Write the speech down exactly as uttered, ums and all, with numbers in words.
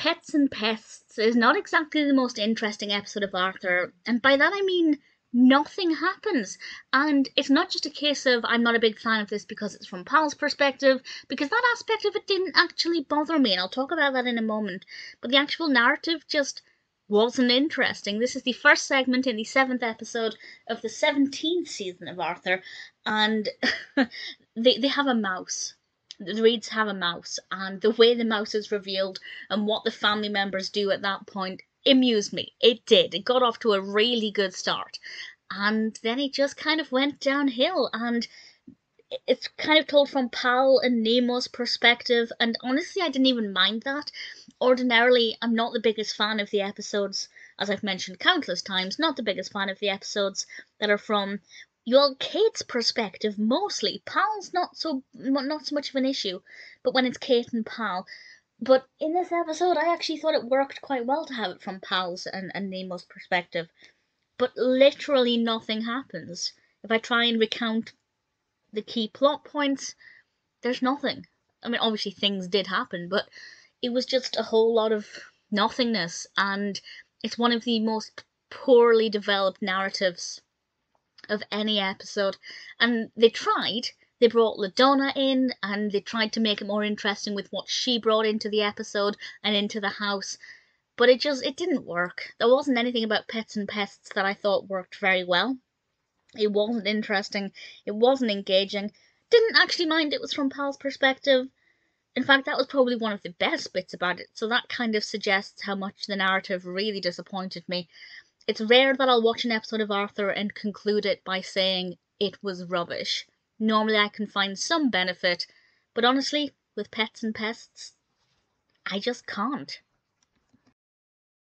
Pets and Pests is not exactly the most interesting episode of Arthur, and by that I mean nothing happens. And it's not just a case of I'm not a big fan of this because it's from Pal's perspective, because that aspect of it didn't actually bother me, and I'll talk about that in a moment. But the actual narrative just wasn't interesting. This is the first segment in the seventh episode of the seventeenth season of Arthur, and they, they have a mouse. The Reeds have a mouse, and the way the mouse is revealed and what the family members do at that point amused me. It did. It got off to a really good start, and then it just kind of went downhill, and it's kind of told from Pal and Nemo's perspective, and honestly I didn't even mind that. Ordinarily I'm not the biggest fan of the episodes, as I've mentioned countless times, not the biggest fan of the episodes that are from your Kate's perspective, mostly. Pal's not so not so much of an issue, but when it's Kate and Pal. But in this episode, I actually thought it worked quite well to have it from Pal's and, and Nemo's perspective. But literally nothing happens. If I try and recount the key plot points, there's nothing. I mean, obviously things did happen, but it was just a whole lot of nothingness, and it's one of the most poorly developed narratives of any episode. And they tried, they brought LaDonna in, and they tried to make it more interesting with what she brought into the episode and into the house, but it just, it didn't work. There wasn't anything about Pets and Pests that I thought worked very well. It wasn't interesting, it wasn't engaging, didn't actually mind it was from Pal's perspective. In fact, that was probably one of the best bits about it, so that kind of suggests how much the narrative really disappointed me. It's rare that I'll watch an episode of Arthur and conclude it by saying it was rubbish. Normally I can find some benefit, but honestly, with Pets and Pests, I just can't.